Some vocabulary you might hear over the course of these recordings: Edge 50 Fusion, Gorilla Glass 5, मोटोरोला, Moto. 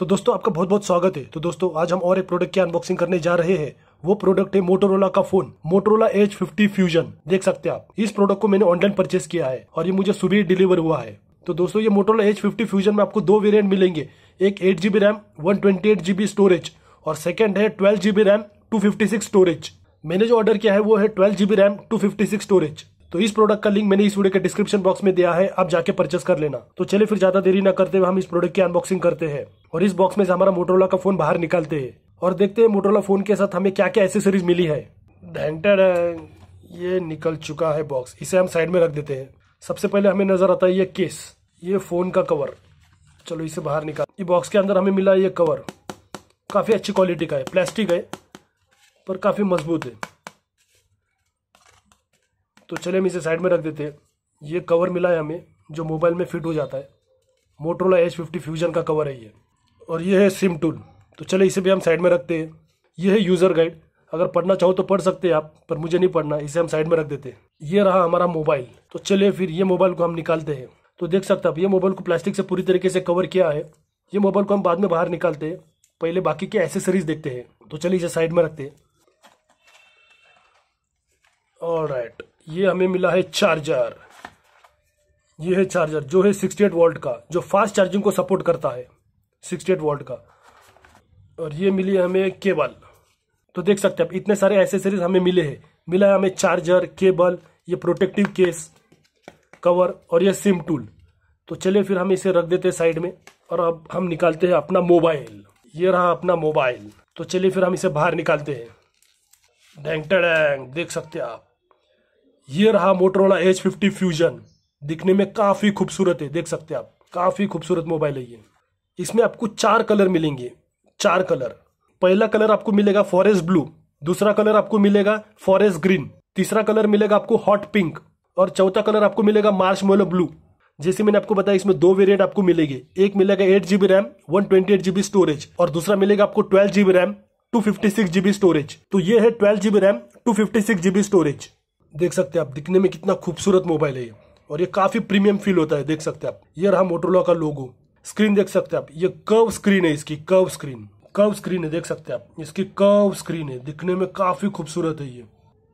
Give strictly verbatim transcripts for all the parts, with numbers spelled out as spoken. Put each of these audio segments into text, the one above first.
तो दोस्तों आपका बहुत बहुत स्वागत है। तो दोस्तों आज हम और एक प्रोडक्ट की अनबॉक्सिंग करने जा रहे हैं। वो प्रोडक्ट है मोटोरोला का phone मोटोरोला edge fifty fusion. देख सकते हैं आप, इस प्रोडक्ट को मैंने ऑनलाइन परचेस किया है और ये मुझे सुबह डिलीवर हुआ है। तो दोस्तों ये मोटोरोला एज फिफ्टी फ्यूजन में आपको दो वेरिएंट मिलेंगे, एक eight GB RAM one twenty eight GB storage और सेकंड है twelve GB RAM two fifty six storage. मैंने जो ऑर्डर किया है वो है twelve GB RAM two fifty six storage. तो इस प्रोडक्ट का लिंक मैंने इस वीडियो के डिस्क्रिप्शन बॉक्स में दिया है, आप जाके परचेस कर लेना। तो चलिए फिर ज्यादा देरी ना करते हुए हम इस प्रोडक्ट की अनबॉक्सिंग करते हैं और इस बॉक्स में से हमारा मोटोरोला का फोन बाहर निकालते हैं और देखते हैं मोटोरोला फोन के साथ हमें क्या क्या एसेसरीज मिली है। ये निकल चुका है बॉक्स, इसे हम साइड में रख देते हैं। सबसे पहले हमें नजर आता है ये केस, ये फोन का कवर। चलो इसे बाहर निकाल। ये बॉक्स के अंदर हमें मिला ये कवर, काफी अच्छी क्वालिटी का है, प्लास्टिक है पर काफी मजबूत है। तो चले हम इसे साइड में रख देते हैं। ये कवर मिला है हमें जो मोबाइल में फिट हो जाता है, मोटोरोला एज फिफ्टी फ्यूजन का कवर है ये। और ये है सिम टूल, तो चले इसे भी हम साइड में रखते हैं। ये है यूजर गाइड, अगर पढ़ना चाहो तो पढ़ सकते हैं आप, पर मुझे नहीं पढ़ना, इसे हम साइड में रख देते हैं। ये रहा हमारा मोबाइल। तो चलिए फिर ये मोबाइल को हम निकालते हैं। तो देख सकते हैं आप, ये मोबाइल को प्लास्टिक से पूरी तरीके से कवर किया है। ये मोबाइल को हम बाद में बाहर निकालते हैं, पहले बाकी के एसेसरीज देखते हैं। तो चलिए इसे साइड में रखते हैं। ऑलराइट, ये हमें मिला है चार्जर। ये है चार्जर जो है सिक्सटी एट वोल्ट का, जो फास्ट चार्जिंग को सपोर्ट करता है, सिक्सटी एट वोल्ट का। और ये मिली है हमें केबल। तो देख सकते हैं आप, इतने सारे एसेसरीज हमें मिले हैं। मिला है हमें चार्जर, केबल, ये प्रोटेक्टिव केस, कवर और ये सिम टूल। तो चलिए फिर हम इसे रख देते हैं साइड में और अब हम निकालते हैं अपना मोबाइल। ये रहा अपना मोबाइल। तो चलिए फिर हम इसे बाहर निकालते हैं। डैंग टैंग, देख सकते हैं आप, ये रहा मोटोरोला एज फिफ्टी फ्यूजन। दिखने में काफ़ी खूबसूरत है, देख सकते हैं आप, काफ़ी खूबसूरत मोबाइल है ये। इसमें आपको चार कलर मिलेंगे, चार कलर। पहला कलर आपको मिलेगा फॉरेस्ट ब्लू, दूसरा कलर आपको मिलेगा फॉरेस्ट ग्रीन, तीसरा कलर मिलेगा आपको हॉट पिंक और चौथा कलर आपको मिलेगा मार्शमैलो ब्लू। जैसे मैंने आपको बताया, इसमें दो वेरिएंट आपको मिलेंगे, एक मिलेगा eight GB RAM one twenty eight GB storage और दूसरा मिलेगा आपको twelve GB RAM two fifty six GB storage. तो ये है twelve GB RAM two fifty six GB storage. देख सकते हैं आप, दिखने में कितना खूबसूरत मोबाइल है ये और ये काफी प्रीमियम फील होता है। देख सकते हैं आप, ये रहा मोटोरोला का लोगो। स्क्रीन देख सकते हैं आप, ये कर्व स्क्रीन है, इसकी कर्व स्क्रीन कर्व स्क्रीन है, देख सकते हैं आप, इसकी कर्व स्क्रीन है। दिखने में काफी खूबसूरत है ये।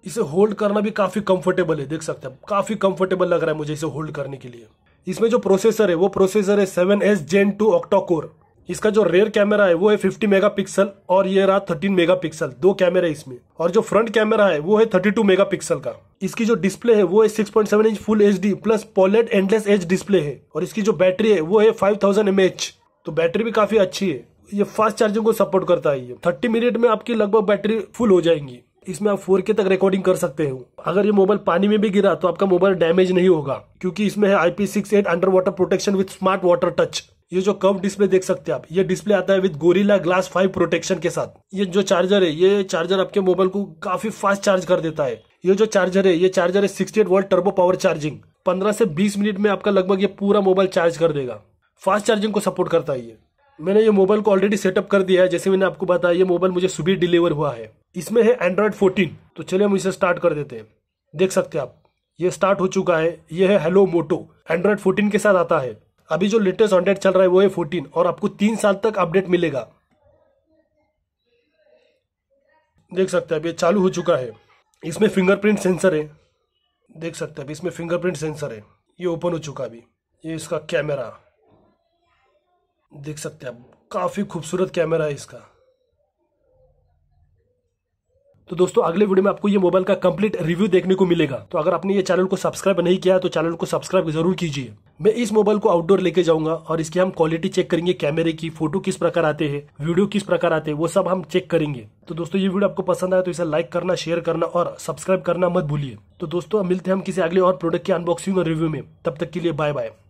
इसे होल्ड करना भी काफी कंफर्टेबल है, देख सकते हैं आप, काफी कंफर्टेबल लग रहा है मुझे इसे होल्ड करने के लिए। इसमें जो प्रोसेसर है वो प्रोसेसर है seven S gen two octa core. इसका जो रेयर कैमरा है वो है फिफ्टी मेगा पिक्सल और ये रहा थर्टीन मेगा पिक्सल, दो कैमरे इसमें। और जो फ्रंट कैमरा है वो है थर्टी टू मेगा पिक्सल का। इसकी जो डिस्प्ले है वो है six point seven inch full H D plus pOLED endless H display है और इसकी जो बैटरी है वो है फाइव थाउजेंड एम एच। तो बैटरी भी काफी अच्छी है, ये फास्ट चार्जिंग को सपोर्ट करता है। ये थर्टी मिनट में आपकी लगभग बैटरी फुल हो जाएंगी। इसमें आप फोर के तक रिकॉर्डिंग कर सकते हो। अगर ये मोबाइल पानी में भी गिरा तो आपका मोबाइल डैमेज नहीं होगा क्योंकि इसमें है I P sixty eight under water protection with smart water touch. ये जो कर्व डिस्प्ले देख सकते हैं आप, ये डिस्प्ले आता है with Gorilla glass five protection के साथ। ये जो चार्जर है, ये चार्जर आपके मोबाइल को काफी फास्ट चार्ज कर देता है। ये जो चार्जर है, ये चार्जर है sixty eight volt turbo power charging. पंद्रह से बीस मिनट में आपका लगभग ये पूरा मोबाइल चार्ज कर देगा। फास्ट चार्जिंग को सपोर्ट करता है ये। मैंने ये मोबाइल को ऑलरेडी सेटअप कर दिया है, जैसे मैंने आपको बताया ये मोबाइल मुझे सुबह डिलीवर हुआ है। इसमें है एंड्रॉइड फोर्टीन। तो चलिए हम इसे स्टार्ट कर देते हैं। देख सकते हैं आप, ये स्टार्ट हो चुका है। ये है हेलो मोटो, एंड्रॉइड फोर्टीन के साथ आता है। अभी जो लेटेस्ट अपडेट चल रहा है वो है फोर्टीन और आपको तीन साल तक अपडेट मिलेगा। देख सकते हैं आप, ये चालू हो चुका है। इसमें फिंगरप्रिंट सेंसर है, देख सकते हैं आप, इसमें फिंगरप्रिंट सेंसर है। ये ओपन हो चुका अभी। ये इसका कैमरा देख सकते हैं आप, काफी खूबसूरत कैमरा है इसका। तो दोस्तों अगले वीडियो में आपको ये मोबाइल का कंप्लीट रिव्यू देखने को मिलेगा। तो अगर आपने ये चैनल को सब्सक्राइब नहीं किया है तो चैनल को सब्सक्राइब जरूर कीजिए। मैं इस मोबाइल को आउटडोर लेके जाऊंगा और इसकी हम क्वालिटी चेक करेंगे, कैमरे की फोटो किस प्रकार आते हैं, वीडियो किस प्रकार आते हैं, वो सब हम चेक करेंगे। तो दोस्तों ये वीडियो आपको पसंद आया तो इसे लाइक करना, शेयर करना और सब्सक्राइब करना मत भूलिए। तो दोस्तों मिलते हैं हम किसी अगले और प्रोडक्ट की अनबॉक्सिंग और रिव्यू में। तब तक के लिए बाय बाय।